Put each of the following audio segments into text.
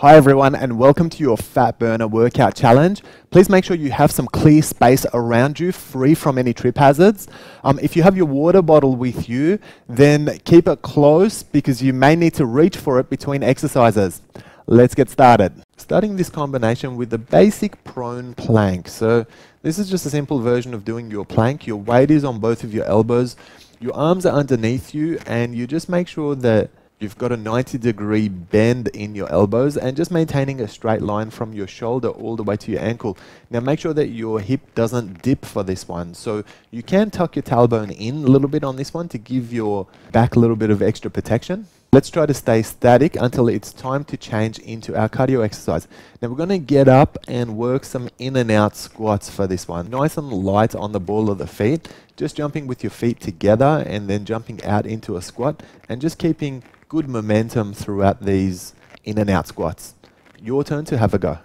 Hi everyone and welcome to your Fat Burner Workout Challenge. Please make sure you have some clear space around you, free from any trip hazards. If you have your water bottle with you, then keep it close because you may need to reach for it between exercises. Let's get started. Starting this combination with the basic prone plank. So this is just a simple version of doing your plank. Your weight is on both of your elbows. Your arms are underneath you and you just make sure that you've got a 90-degree bend in your elbows and just maintaining a straight line from your shoulder all the way to your ankle. Now make sure that your hip doesn't dip for this one. So you can tuck your tailbone in a little bit on this one to give your back a little bit of extra protection. Let's try to stay static until it's time to change into our cardio exercise. Now we're going to get up and work some in and out squats for this one. Nice and light on the ball of the feet. Just jumping with your feet together and then jumping out into a squat and just keeping good momentum throughout these in and out squats. Your turn to have a go.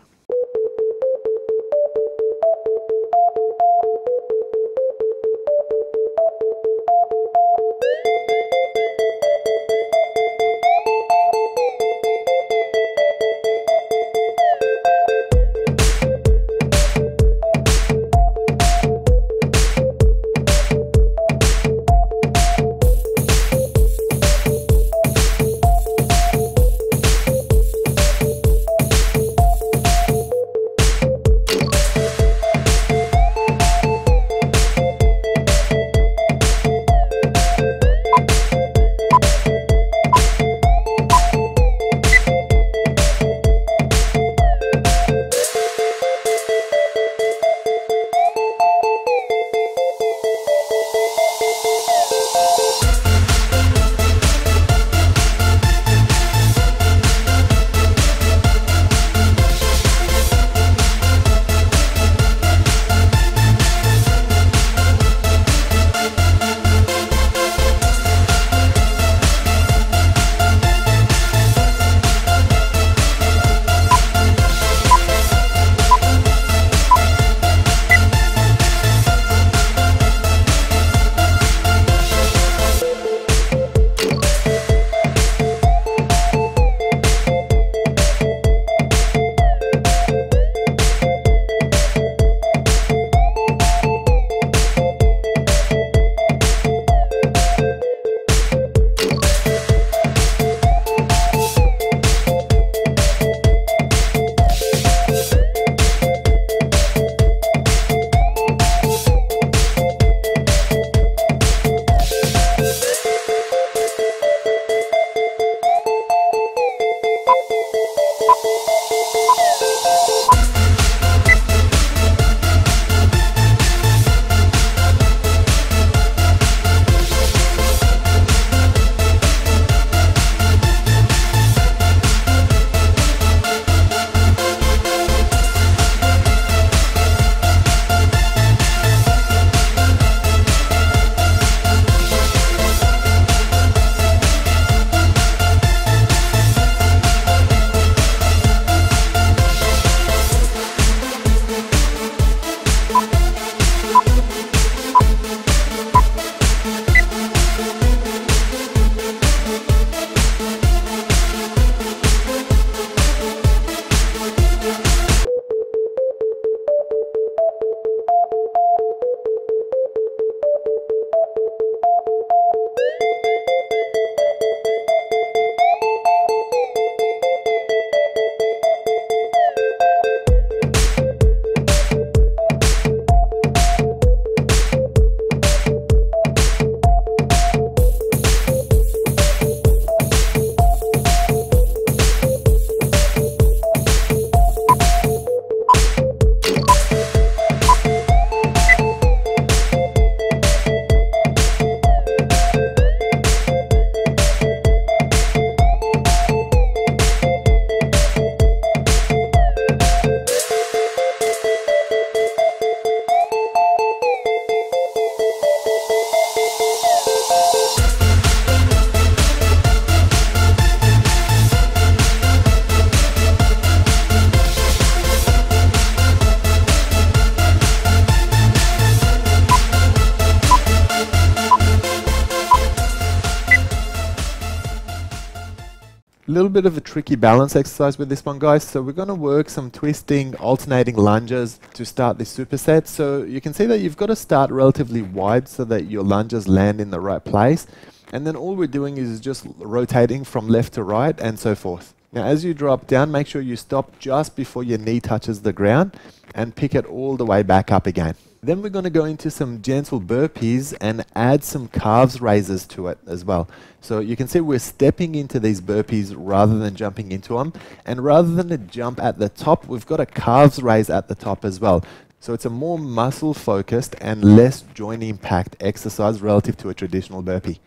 A little bit of a tricky balance exercise with this one, guys. So we're going to work some twisting, alternating lunges to start this superset. So you can see that you've got to start relatively wide so that your lunges land in the right place. And then all we're doing is just rotating from left to right and so forth. Now, as you drop down, make sure you stop just before your knee touches the ground and pick it all the way back up again. Then we're going to go into some gentle burpees and add some calves raises to it as well. So you can see we're stepping into these burpees rather than jumping into them. And rather than a jump at the top, we've got a calves raise at the top as well. So it's a more muscle focused and less joint impact exercise relative to a traditional burpee.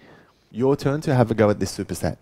Your turn to have a go at this superset.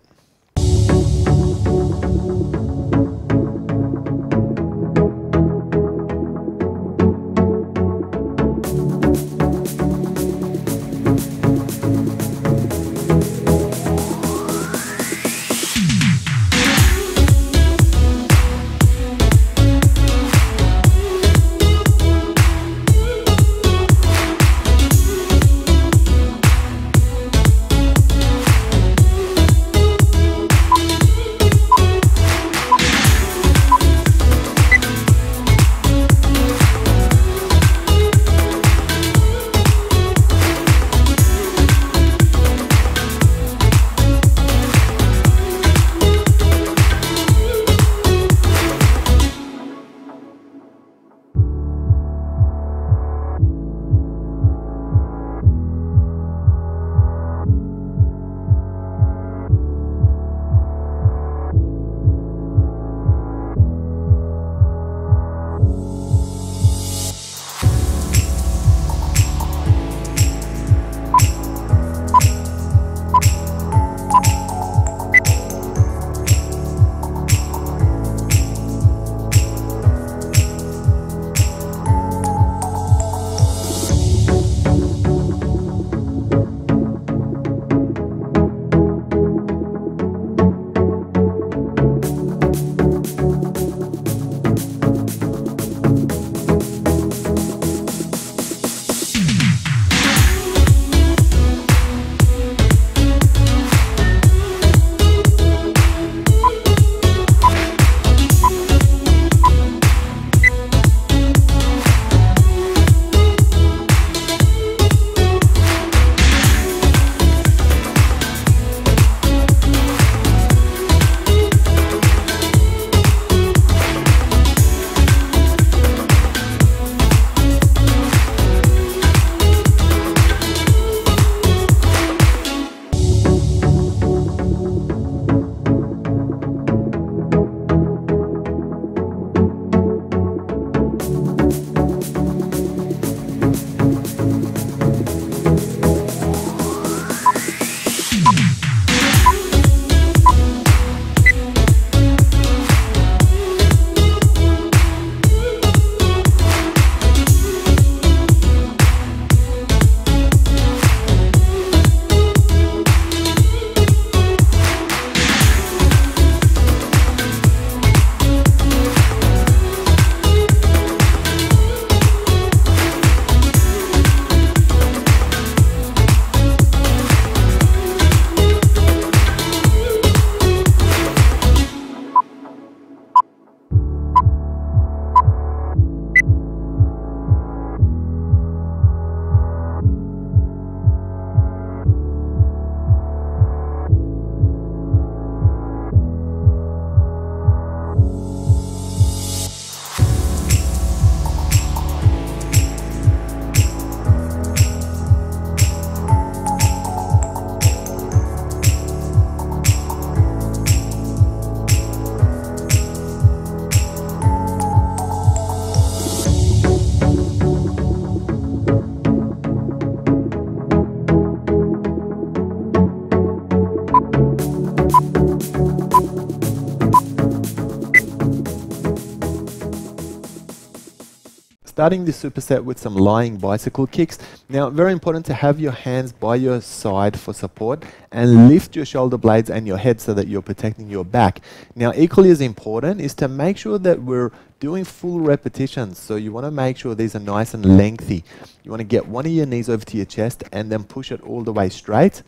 Starting this superset with some lying bicycle kicks. Now, very important to have your hands by your side for support and lift your shoulder blades and your head so that you're protecting your back. Now, equally as important is to make sure that we're doing full repetitions. So you want to make sure these are nice and lengthy. You want to get one of your knees over to your chest and then push it all the way straight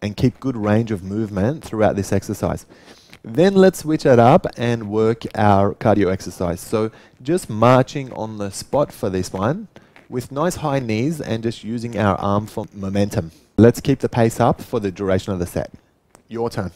and keep good range of movement throughout this exercise. Then let's switch it up and work our cardio exercise. So just marching on the spot for this one with nice high knees and just using our arm for momentum. Let's keep the pace up for the duration of the set. Your turn.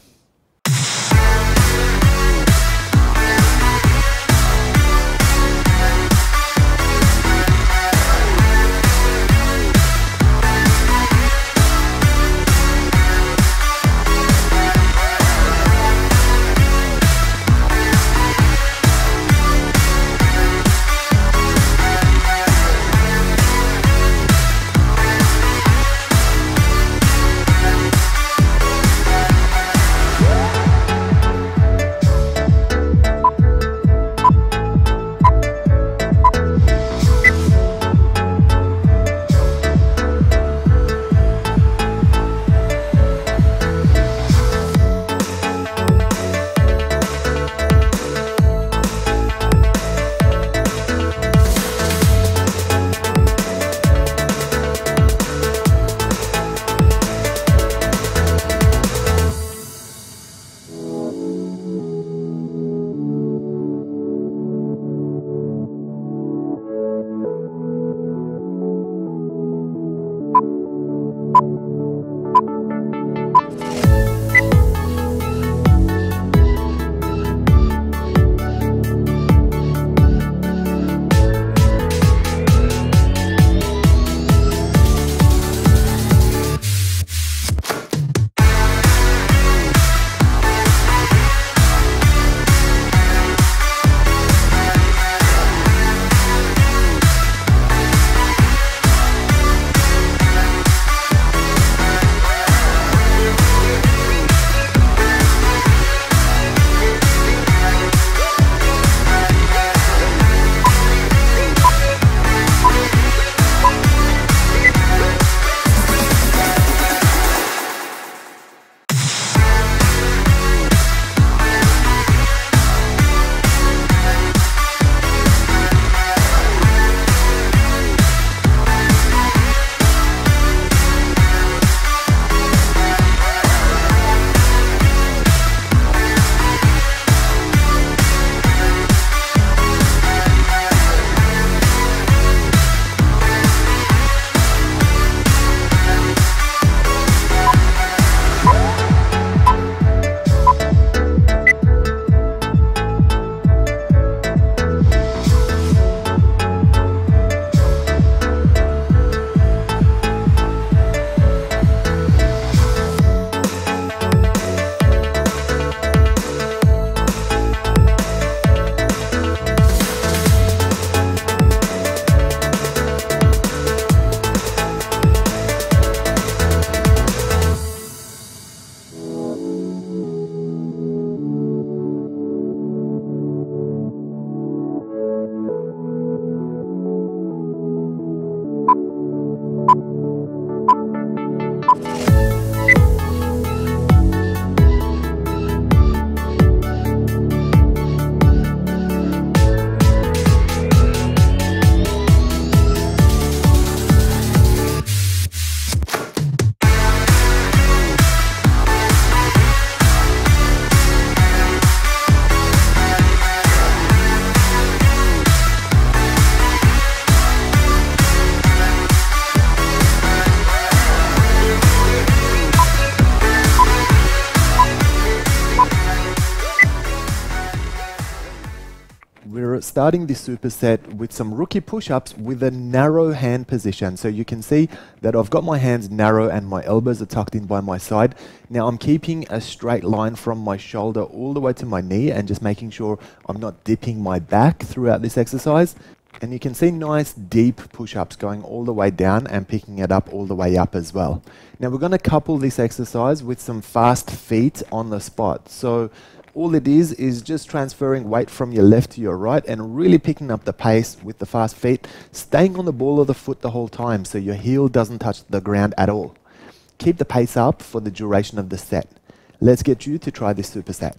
We're starting this superset with some rookie push-ups with a narrow hand position. So you can see that I've got my hands narrow and my elbows are tucked in by my side. Now I'm keeping a straight line from my shoulder all the way to my knee and just making sure I'm not dipping my back throughout this exercise. And you can see nice deep push-ups going all the way down and picking it up all the way up as well. Now we're going to couple this exercise with some fast feet on the spot. So all it is just transferring weight from your left to your right and really picking up the pace with the fast feet, staying on the ball of the foot the whole time so your heel doesn't touch the ground at all. Keep the pace up for the duration of the set. Let's get you to try this superset.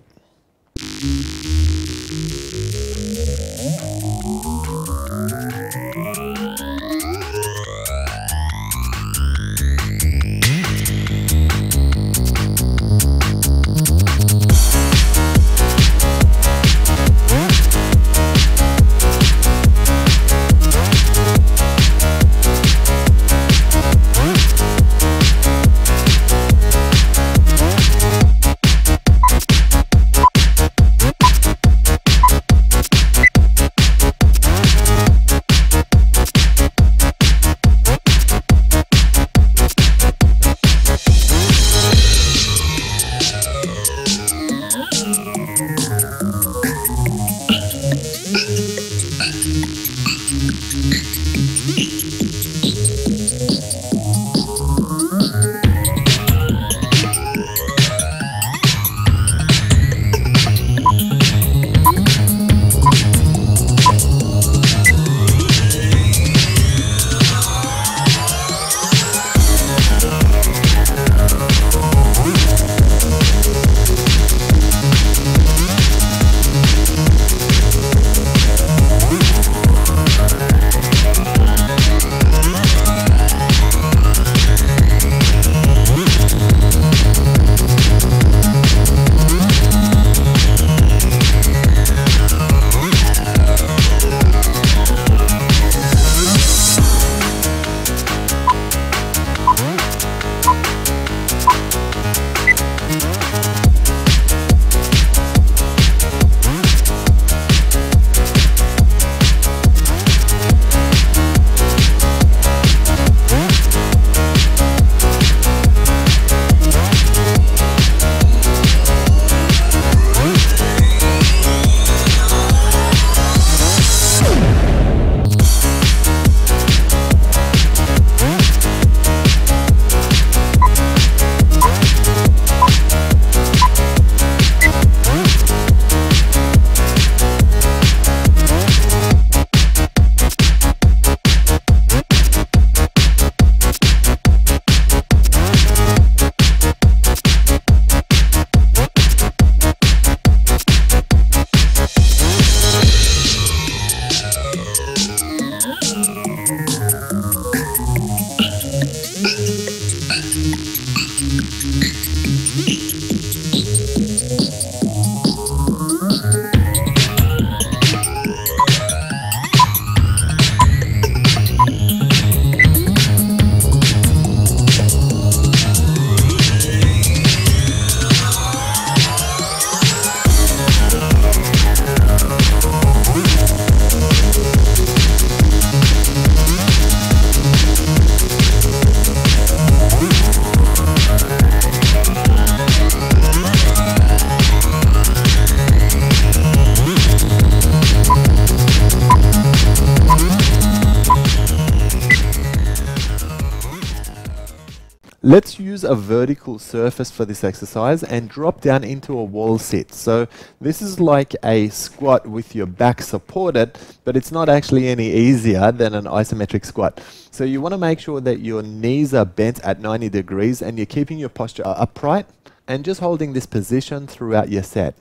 Let's use a vertical surface for this exercise and drop down into a wall sit. So this is like a squat with your back supported, but it's not actually any easier than an isometric squat. So you want to make sure that your knees are bent at 90 degrees and you're keeping your posture upright and just holding this position throughout your set.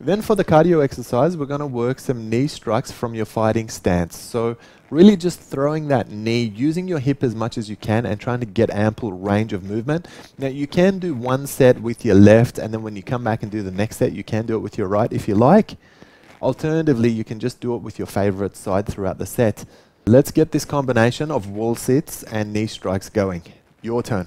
Then for the cardio exercise, we're going to work some knee strikes from your fighting stance. So really just throwing that knee, using your hip as much as you can and trying to get ample range of movement. Now you can do one set with your left, and then when you come back and do the next set, you can do it with your right if you like. Alternatively, you can just do it with your favorite side throughout the set. Let's get this combination of wall sits and knee strikes going. Your turn.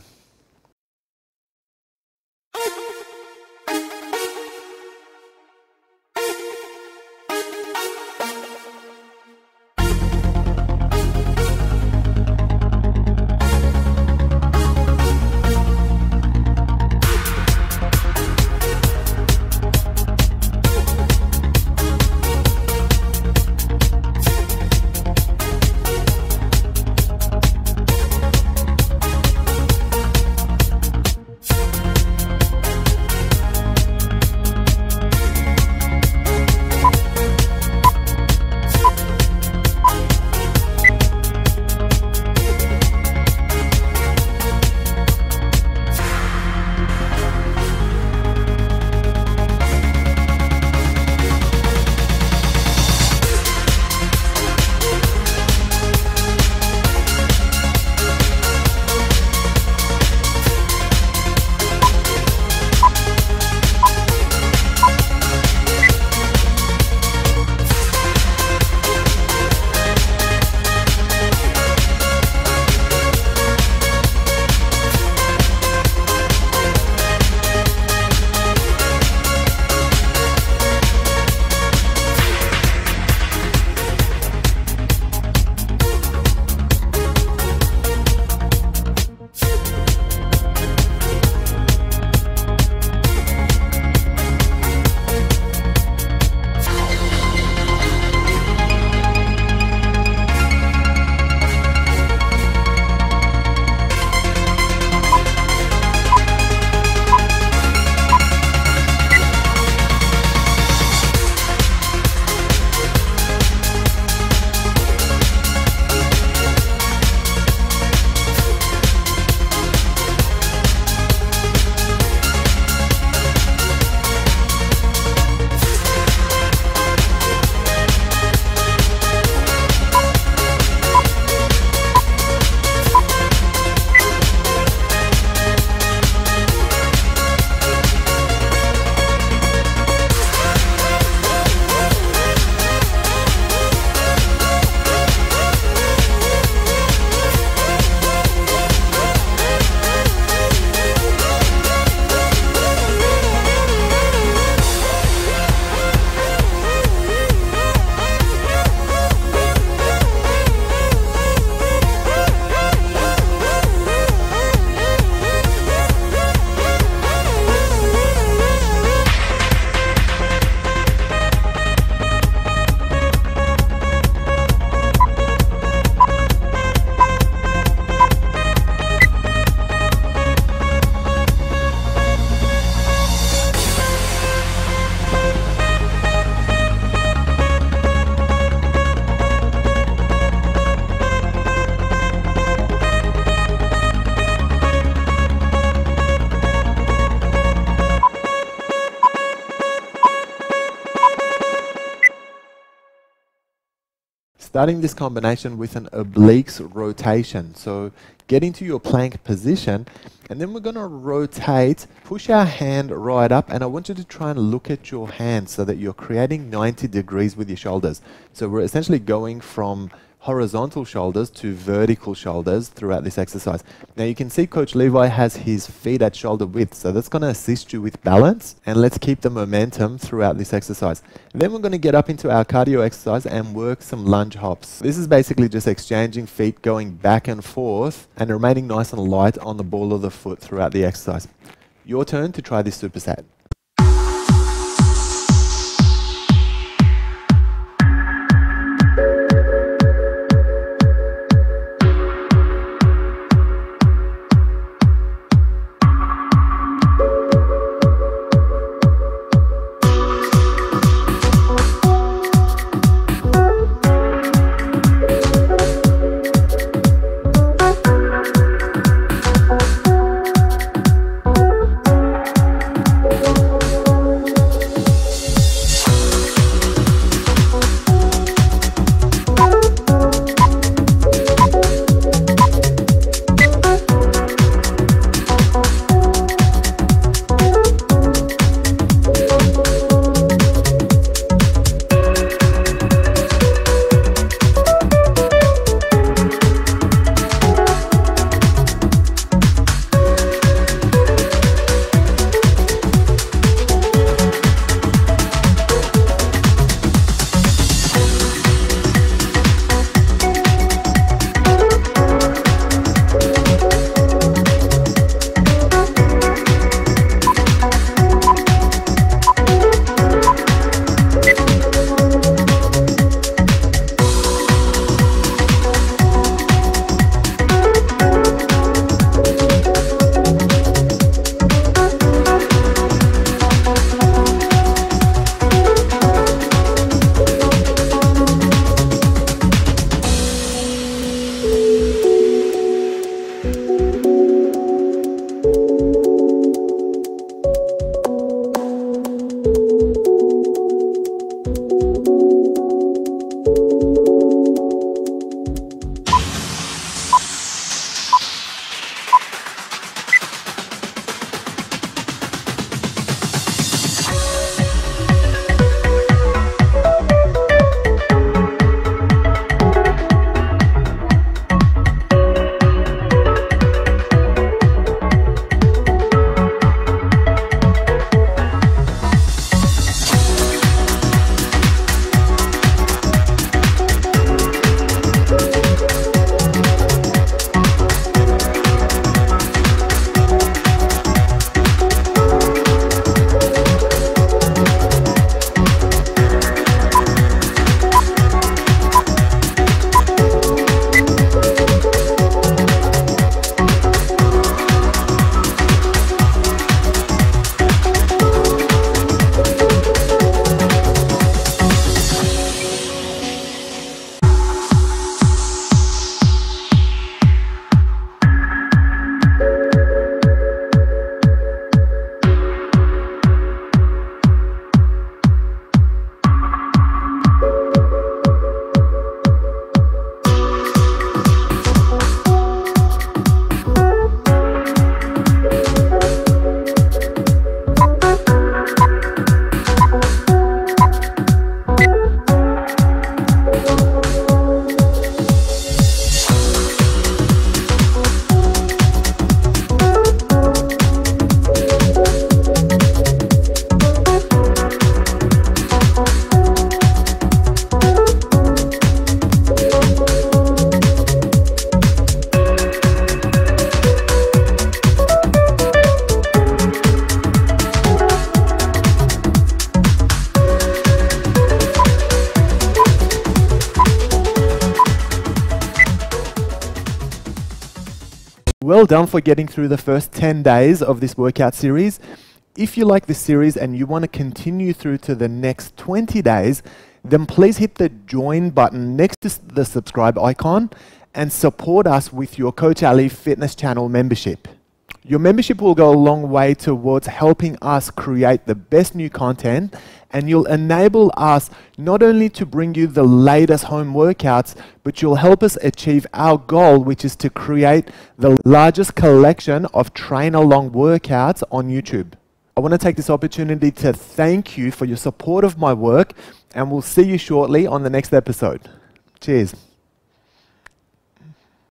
Starting this combination with an obliques rotation. So get into your plank position and then we're going to rotate, push our hand right up, and I want you to try and look at your hand so that you're creating 90 degrees with your shoulders. So we're essentially going from horizontal shoulders to vertical shoulders throughout this exercise. Now you can see Coach Levi has his feet at shoulder width, so that's going to assist you with balance, and let's keep the momentum throughout this exercise. And then we're going to get up into our cardio exercise and work some lunge hops. This is basically just exchanging feet, going back and forth and remaining nice and light on the ball of the foot throughout the exercise. Your turn to try this superset. well done for getting through the first 10 days of this workout series. If you like this series and you want to continue through to the next 20 days, then please hit the join button next to the subscribe icon and support us with your Coach Ali Fitness Channel membership. Your membership will go a long way towards helping us create the best new content, and you'll enable us not only to bring you the latest home workouts, but you'll help us achieve our goal, which is to create the largest collection of train-along workouts on YouTube. I want to take this opportunity to thank you for your support of my work, and we'll see you shortly on the next episode. Cheers.